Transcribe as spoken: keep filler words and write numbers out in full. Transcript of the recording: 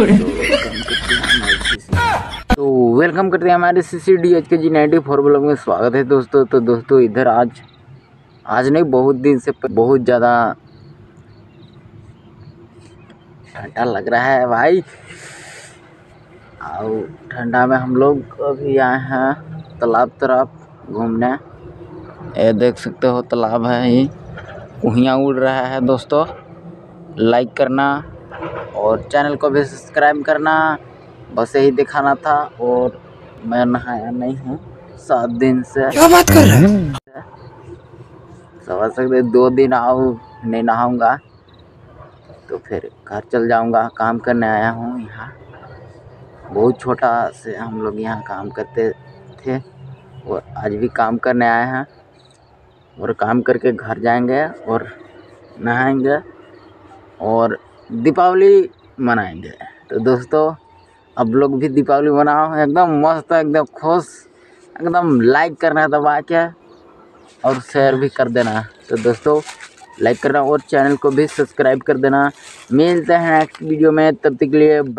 तो वेलकम करते हैं हमारे सीसीडीएच के जी नाइन्टी फोर ब्लॉग में स्वागत है दोस्तों। तो दोस्तों इधर आज आज नहीं बहुत दिन से बहुत ज़्यादा ठंडा लग रहा है भाई, और ठंडा में हम लोग अभी आए हैं तालाब तरफ घूमने। ये देख सकते हो तालाब है, ये कुहियाँ उड़ रहा है। दोस्तों लाइक करना और चैनल को भी सब्सक्राइब करना, बस यही दिखाना था। और मैं नहाया नहीं हूँ सात दिन से। क्या बात कर रहे हैं? समझ सकते, दो दिन आओ नहीं नहाऊंगा तो फिर घर चल जाऊंगा। काम करने आया हूँ यहाँ, बहुत छोटा से हम लोग यहाँ काम करते थे और आज भी काम करने आए हैं। और काम करके घर जाएंगे और नहाएंगे और दीपावली मनाएंगे। तो दोस्तों अब लोग भी दीपावली मनाओ, एकदम मस्त, एकदम खुश, एकदम लाइक करना दबा के और शेयर भी कर देना। तो दोस्तों लाइक करना और चैनल को भी सब्सक्राइब कर देना। मिलते हैं नेक्स्ट वीडियो में, तब तक के लिए।